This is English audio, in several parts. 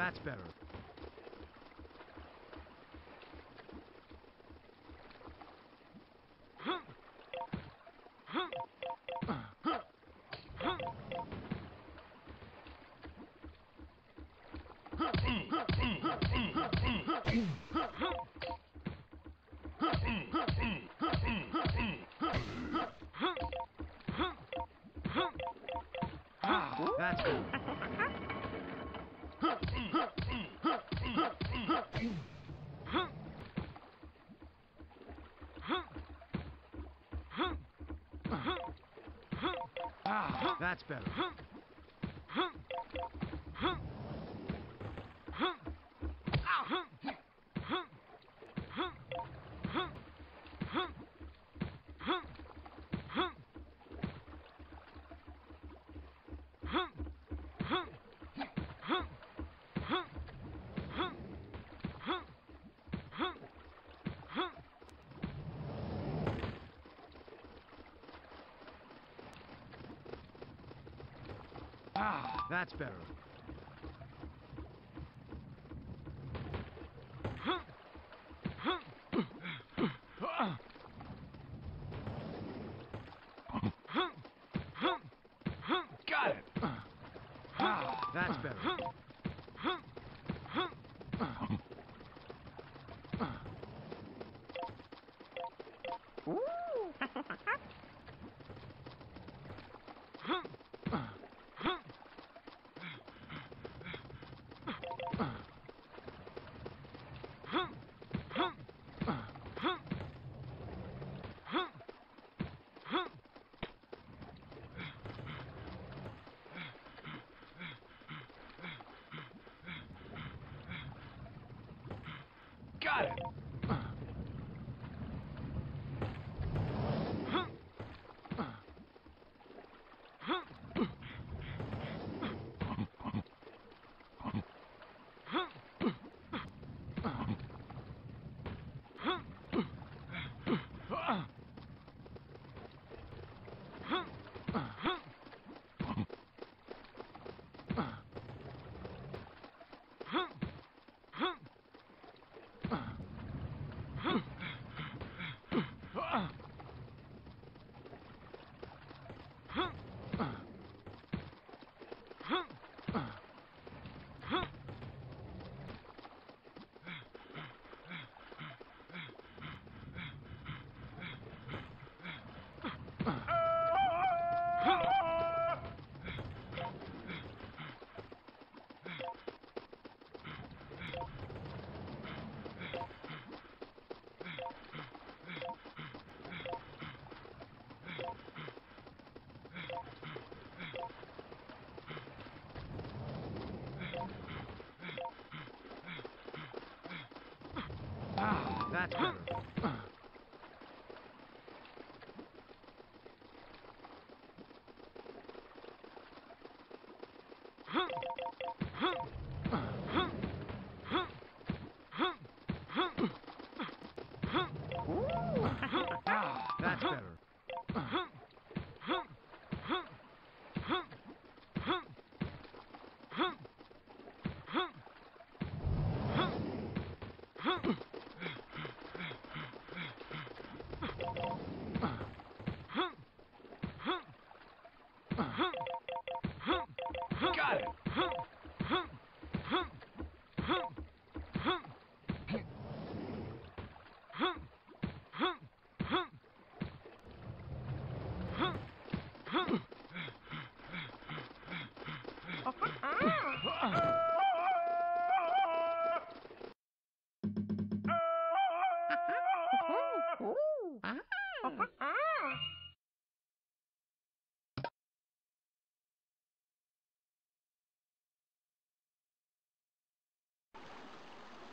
That's better. That's good. That's better. That's better. Got it. That's better. Got it. That's better. That's better. Got it.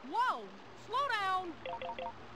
Whoa! Slow down!